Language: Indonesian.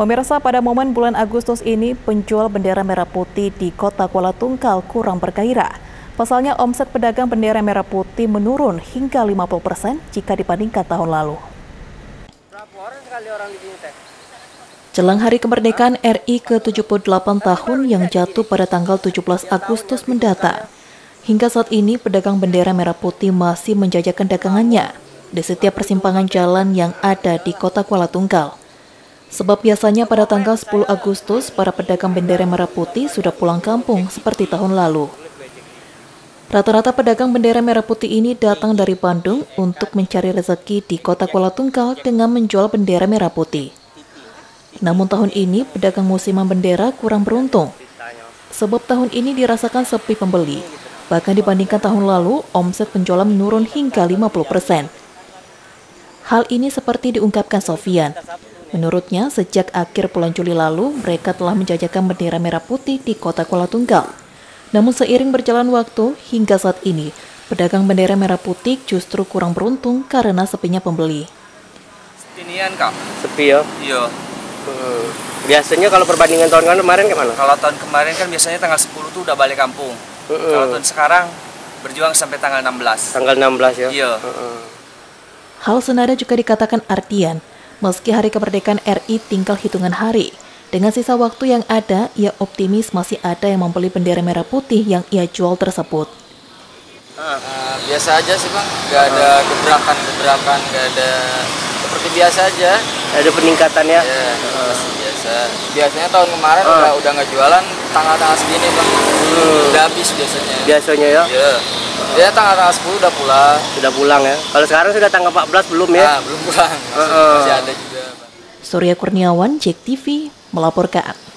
Pemirsa, pada momen bulan Agustus ini, penjual bendera merah putih di Kota Kuala Tungkal kurang bergairah. Pasalnya, omset pedagang bendera merah putih menurun hingga 50% jika dibandingkan tahun lalu. Jelang Hari Kemerdekaan RI ke-78 tahun yang jatuh pada tanggal 17 Agustus mendatang, hingga saat ini pedagang bendera merah putih masih menjajakan dagangannya di setiap persimpangan jalan yang ada di Kota Kuala Tungkal. Sebab biasanya pada tanggal 10 Agustus, para pedagang bendera merah putih sudah pulang kampung seperti tahun lalu. Rata-rata pedagang bendera merah putih ini datang dari Bandung untuk mencari rezeki di Kota Kuala Tungkal dengan menjual bendera merah putih. Namun tahun ini, pedagang musiman bendera kurang beruntung. Sebab tahun ini dirasakan sepi pembeli. Bahkan dibandingkan tahun lalu, omset penjualan menurun hingga 50%. Hal ini seperti diungkapkan Sofian. Menurutnya, sejak akhir bulan Juli lalu, mereka telah menjajakan bendera merah putih di Kota Kuala Tungkal. Namun seiring berjalan waktu, hingga saat ini, pedagang bendera merah putih justru kurang beruntung karena sepinya pembeli. Setinian, Kak. Sepi ya? Iya. Biasanya kalau perbandingan tahun kemarin gimana? Kalau tahun kemarin kan biasanya tanggal 10 tuh udah balik kampung. Kalau tahun sekarang berjuang sampai tanggal 16. Tanggal 16 ya? Iya. Hal senada juga dikatakan Ardian. Meski Hari Kemerdekaan RI tinggal hitungan hari, dengan sisa waktu yang ada, ia optimis masih ada yang membeli bendera merah putih yang ia jual tersebut. Biasa aja sih Bang, nggak ada gebrakan, nggak ada, seperti biasa aja. Ada peningkatan ya? Iya, masih biasa. Biasanya tahun kemarin udah nggak jualan tanggal-tanggal segini Bang, udah habis biasanya. Biasanya ya? Iya. Ya tanggal 10 udah pulang. Sudah pulang ya. Kalau sekarang sudah tanggal 14 belum ya? Belum pulang. Masih ada juga. Surya Kurniawan, JEK TV melaporkan.